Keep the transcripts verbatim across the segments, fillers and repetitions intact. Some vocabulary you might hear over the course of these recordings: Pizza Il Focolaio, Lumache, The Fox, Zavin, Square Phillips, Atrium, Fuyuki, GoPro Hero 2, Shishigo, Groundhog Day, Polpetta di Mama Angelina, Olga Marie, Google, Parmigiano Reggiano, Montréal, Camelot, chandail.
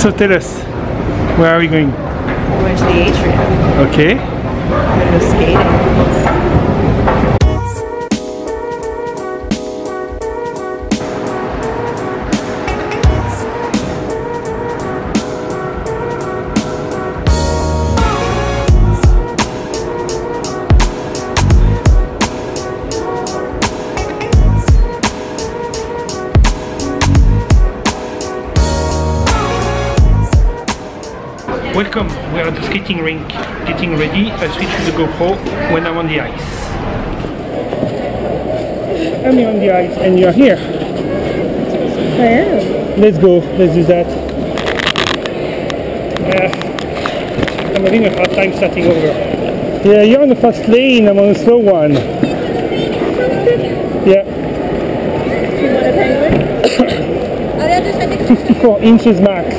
So tell us, where are we going? We're going to the atrium. Okay. We're going to go skating. Welcome, we are at the skating rink, getting ready. I switch to the GoPro when I'm on the ice. I'm on the ice and you're here. I am. Let's go, let's do that. Uh, I'm having a hard time starting over. Yeah, you're on the fast lane, I'm on the slow one. Yeah. Do you want a penguin? fifty-four inches max.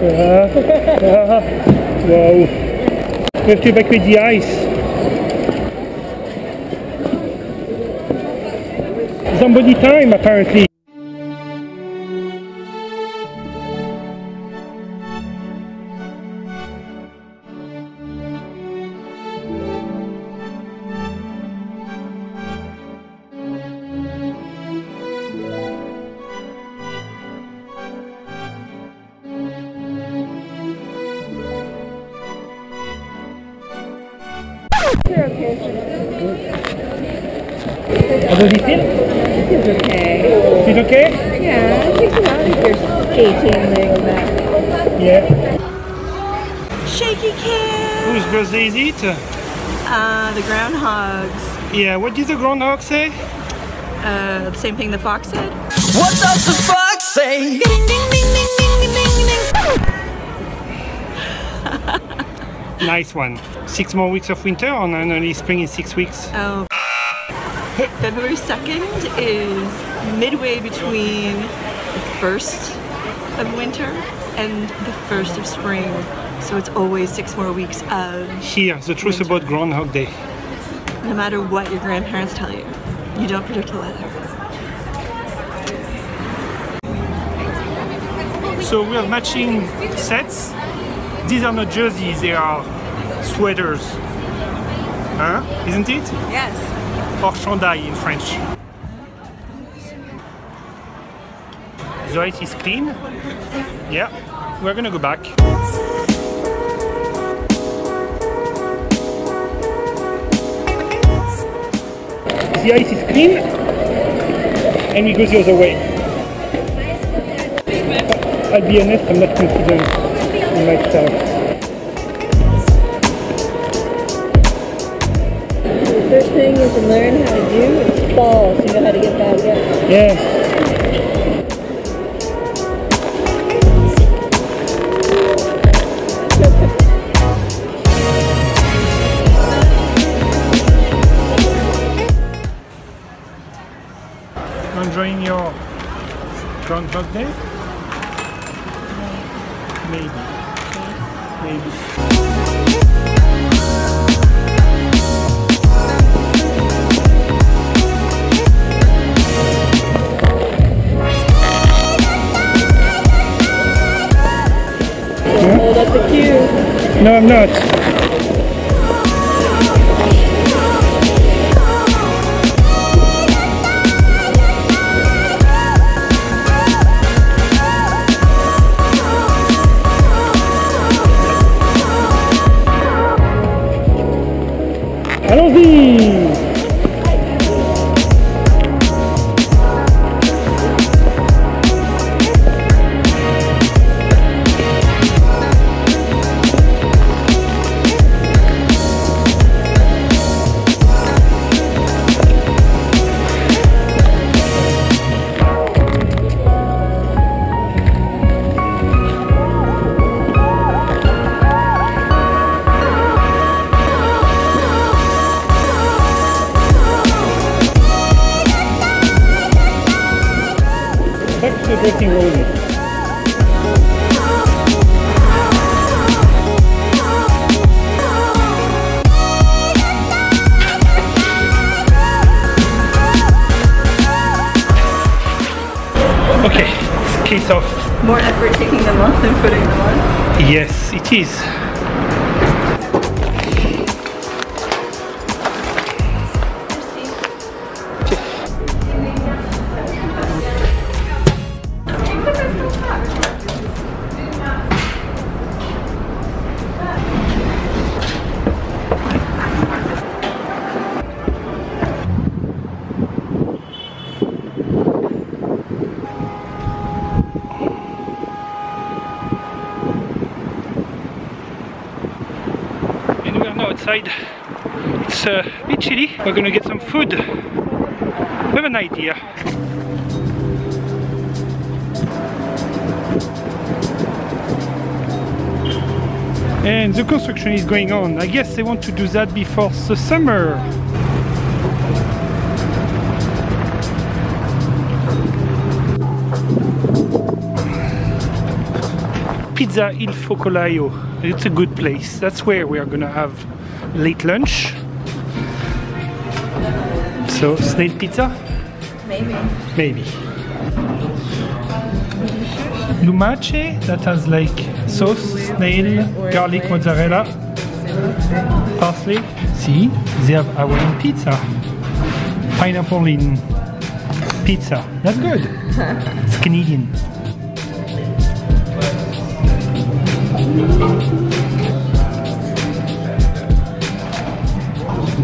Uh, uh, wow. We have to evacuate the ice. Somebody time apparently. How does it feel? It feels okay. It feels okay? Yeah, it takes a while if you're skating like that. Yeah. Shaky kid! Whose birthday is it? Uh, the groundhogs. Yeah, what did the groundhog say? Uh, the same thing the fox said. What does the fox say? Ding, ding, ding, ding, ding, ding, ding. Nice one. Six more weeks of winter and an early spring is six weeks. Oh. February second is midway between the first of winter and the first of spring. So it's always six more weeks of Here, the truth winter. About Groundhog Day. No matter what your grandparents tell you, you don't predict the weather. So we are matching sets. These are not jerseys, they are sweaters. Huh? Isn't it? Yes. Or chandail in French. The ice is clean. Yeah, we're gonna go back. The ice is clean and we go the other way. I'll be honest, I'm not confident. Myself. The first thing is to learn how to do is fall, so you know how to get back up. Yeah. You're enjoying your Groundhog Day? Maybe. Maybe. Hold up the cue. No, I'm not. Allons-y! Breaking roll. Okay, piece of... More effort taking them off than putting them on? Yes, it is. It's a bit chilly. We're gonna get some food. We have an idea. And the construction is going on. I guess they want to do that before the summer. Pizza Il Focolaio. It's a good place. That's where we are gonna have late lunch. So, snail pizza? Maybe. Maybe. Lumache, that has like sauce, snail, garlic, mozzarella, parsley. See, they have Hawaiian pizza. Pineapple in pizza. That's good. It's Canadian.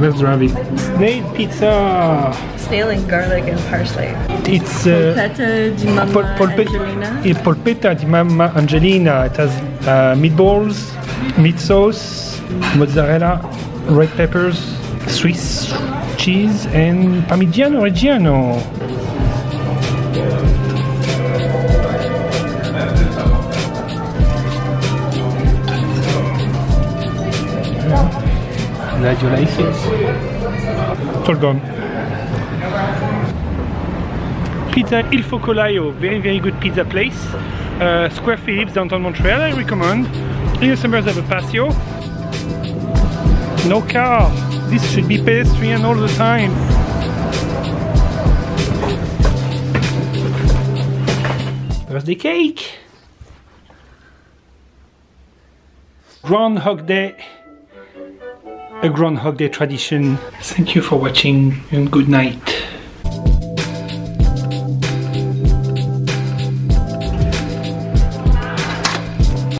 Where's Ravi? Snail pizza! Snail and garlic and parsley. It's uh, Polpetta di Mama Polpetta, Angelina. Yeah, Polpetta di Mama Angelina. It has uh, meatballs, meat sauce, mozzarella, red peppers, Swiss cheese, and Parmigiano Reggiano. Glad you like it. It's all gone. Pizza Il Focolaio, very very good pizza place. Uh, Square Phillips, downtown Montreal, I recommend. In the summers, have a patio. No car. This should be pedestrian all the time. Birthday cake. Groundhog Day. A Groundhog Day tradition. Thank you for watching and good night.